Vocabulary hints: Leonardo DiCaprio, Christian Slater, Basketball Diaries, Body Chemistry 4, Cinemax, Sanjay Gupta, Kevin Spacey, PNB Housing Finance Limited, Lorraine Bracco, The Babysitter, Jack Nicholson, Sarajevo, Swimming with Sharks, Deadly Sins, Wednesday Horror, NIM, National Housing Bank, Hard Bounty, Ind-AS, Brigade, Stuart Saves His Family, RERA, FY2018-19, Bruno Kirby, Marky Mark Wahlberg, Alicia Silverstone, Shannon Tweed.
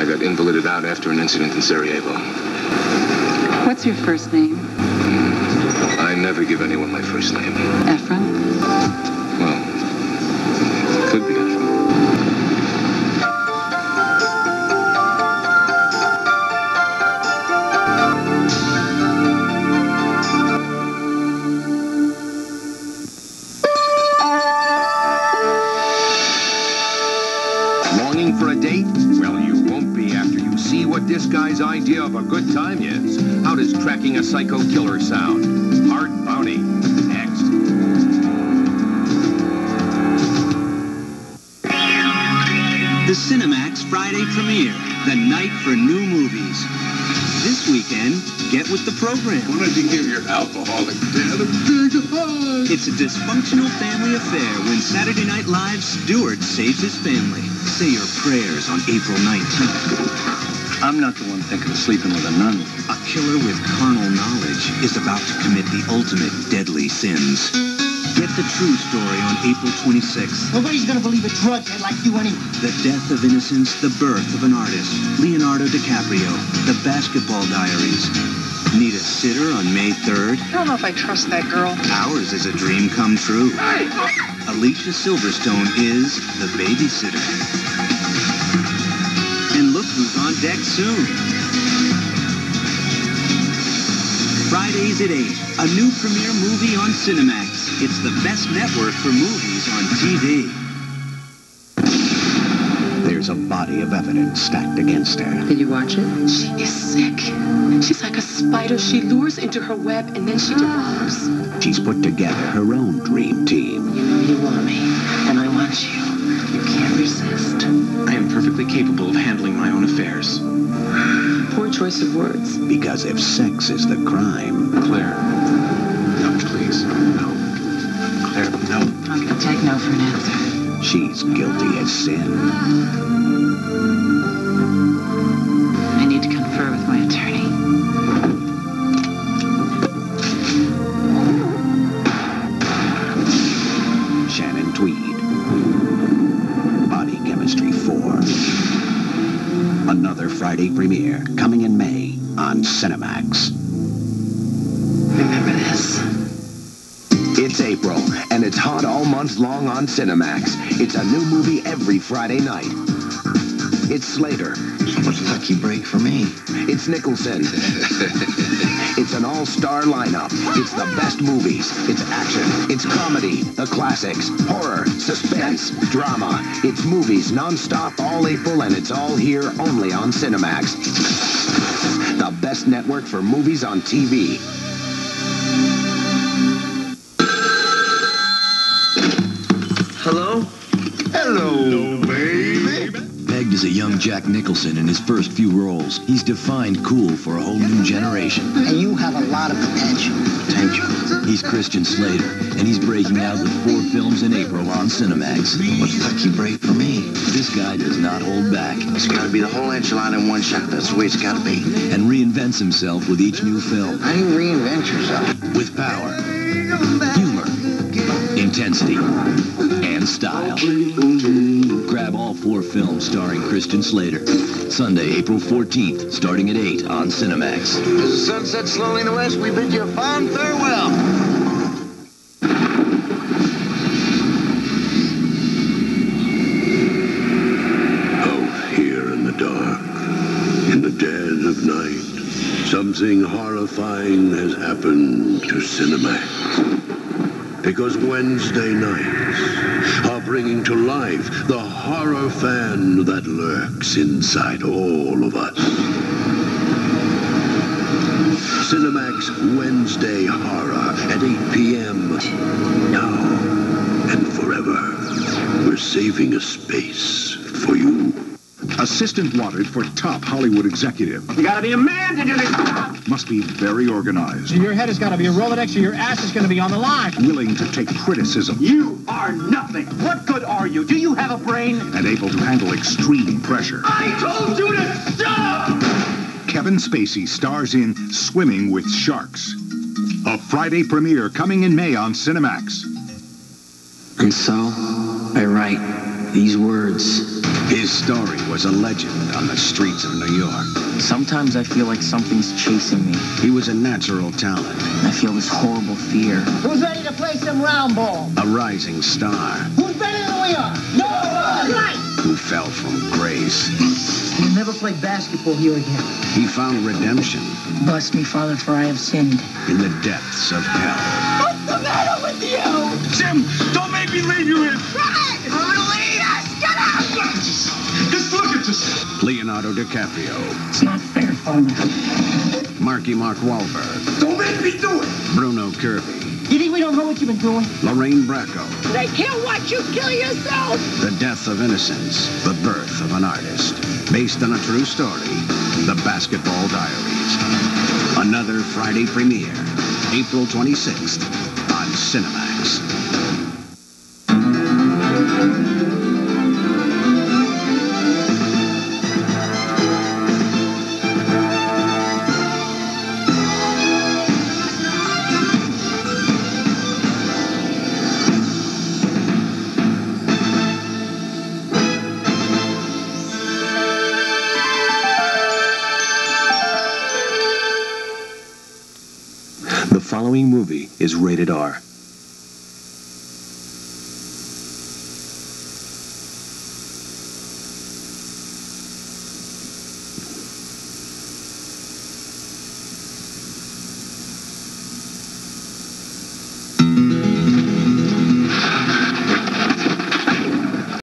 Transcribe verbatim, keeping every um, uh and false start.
I got invalided out after an incident in Sarajevo. What's your first name? I never give anyone my first name. Ephraim? Well, it could be Ephraim. This guy's idea of a good time is. How does tracking a psycho killer sound? Hard Bounty. Next. The Cinemax Friday premiere. The night for new movies. This weekend, get with the program. Why don't you give your alcoholic dad a big hug? It's a dysfunctional family affair when Saturday Night Live's Stuart Saves His Family. Say your prayers on April nineteenth. I'm not the one thinking of sleeping with a nun. A killer with carnal knowledge is about to commit the ultimate deadly sins. Get the true story on April twenty-sixth. Nobody's gonna believe a drug head like you anyway. The death of innocence, the birth of an artist. Leonardo DiCaprio, The Basketball Diaries. Need a sitter on May third? I don't know if I trust that girl. Ours is a dream come true. Hey! Alicia Silverstone is The Babysitter. Who's on deck soon. Fridays at eight, a new premiere movie on Cinemax. It's the best network for movies on T V. There's a body of evidence stacked against her. Did you watch it? She is sick. She's like a spider. She lures into her web and then she develops. She's put together her own dream team. You know you want me, and I want you. You can't resist. I am perfectly capable of handling my own affairs. Poor choice of words. Because if sex is the crime... Claire. No, please. No. Claire, no. I'm gonna take no for an answer. She's guilty as sin. I need to confer with my attorney. Shannon Tweed. Body Chemistry four. Another Friday premiere coming in May on Cinemax. Remember this. It's April, and it's hot all month long on Cinemax. It's a new movie every Friday night. It's Slater. So much lucky break for me. It's Nicholson. It's an all-star lineup. It's the best movies. It's action. It's comedy. The classics. Horror. Suspense. Drama. It's movies non-stop all April, and it's all here only on Cinemax. The best network for movies on T V. Hello? Hello, baby. Pegged as a young Jack Nicholson in his first few roles, he's defined cool for a whole new generation. And you have a lot of potential. Potential. He's Christian Slater, and he's breaking out with four films in April on Cinemax. What a lucky break for me. This guy does not hold back. It's got to be the whole enchilada in one shot. That's the way it's got to be. And reinvents himself with each new film. How do you reinvent yourself? With power, humor, intensity, and style. Grab all four films starring Christian Slater. Sunday, April fourteenth, starting at eight on Cinemax. As the sun sets slowly in the west, we bid you a fond farewell. Out here in the dark, in the dead of night, something horrifying has happened to Cinemax. Because Wednesday nights are bringing to life the horror fan that lurks inside all of us. Cinemax Wednesday Horror at eight p m Now and forever. We're saving a space for you. Assistant wanted for top Hollywood executive. You gotta be a man to do this job. Must be very organized. Your head has gotta be a Rolodex or your ass is gonna be on the line. Willing to take criticism. You are nothing. What good are you? Do you have a brain? And able to handle extreme pressure. I told you to stop! Kevin Spacey stars in Swimming with Sharks. A Friday premiere coming in May on Cinemax. And so, I write these words. His story was a legend on the streets of New York. Sometimes I feel like something's chasing me. He was a natural talent. I feel this horrible fear. Who's ready to play some round ball? A rising star. Who's better than we are? Nobody! Right! Who fell from grace. We'll never play basketball here again. He found redemption. Bless me, Father, for I have sinned. In the depths of hell. What's the matter with you? Jim, don't make me leave you in. Hey, lead us! Get out! Look at yourself. Just look at yourself. Leonardo DiCaprio. It's not fair, Father. Marky Mark Wahlberg. Don't make me do it! Bruno Kirby. You think we don't know what you've been doing? Lorraine Bracco. They can't watch you kill yourself! The Death of Innocence, The Birth of an Artist. Based on a true story, The Basketball Diaries. Another Friday premiere, April twenty-sixth, on Cinemax. Movie is rated R.